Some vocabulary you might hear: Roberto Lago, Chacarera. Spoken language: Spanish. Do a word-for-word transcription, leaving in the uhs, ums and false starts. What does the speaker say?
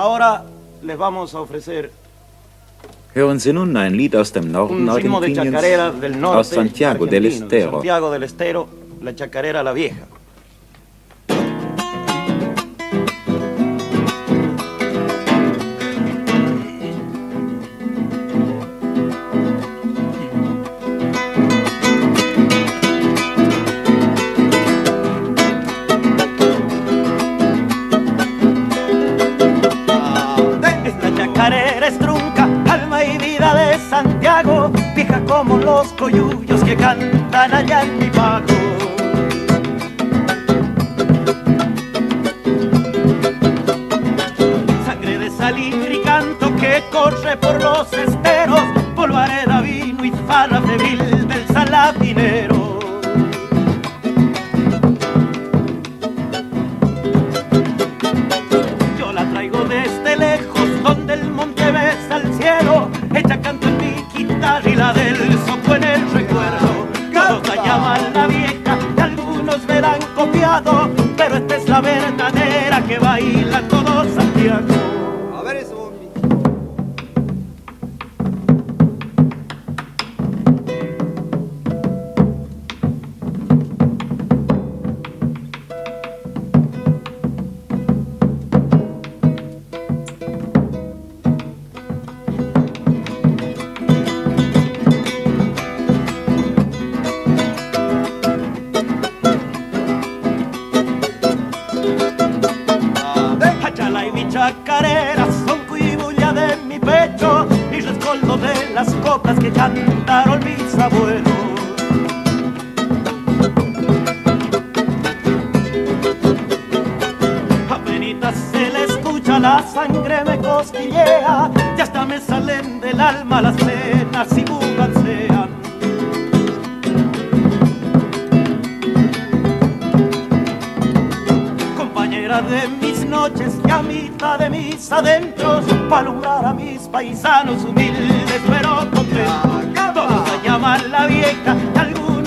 Ahora les vamos a ofrecer... Hören Sie nun ein Lied aus dem Norden Argentiniens, de aus Santiago del Estero. Santiago del Estero, la Chacarera la Vieja. Como los coyuyos que cantan allá en mi pago. Sangre de salir y canto que corre por los esteros, polvareda, vino y farra febril del salapinero. Yo la traigo desde lejos, donde el monte besa al cielo, hecha canto en mi guitarra y la del soco en el recuerdo. Todos la llaman la vieja y algunos me la han copiado, pero esta es la verdadera que baila todo Santiago. A ver eso, Bombi. Chacarera son cuibulla de mi pecho y rescoldo de las copas que cantaron mis abuelos. Apenitas se le escucha, la sangre me cosquillea y hasta me salen del alma las penas y bucancean. Compañera de mi noches y a mitad de mis adentros, para alumbrar a mis paisanos humildes pero contentos. Todos la llaman la vieja, algunos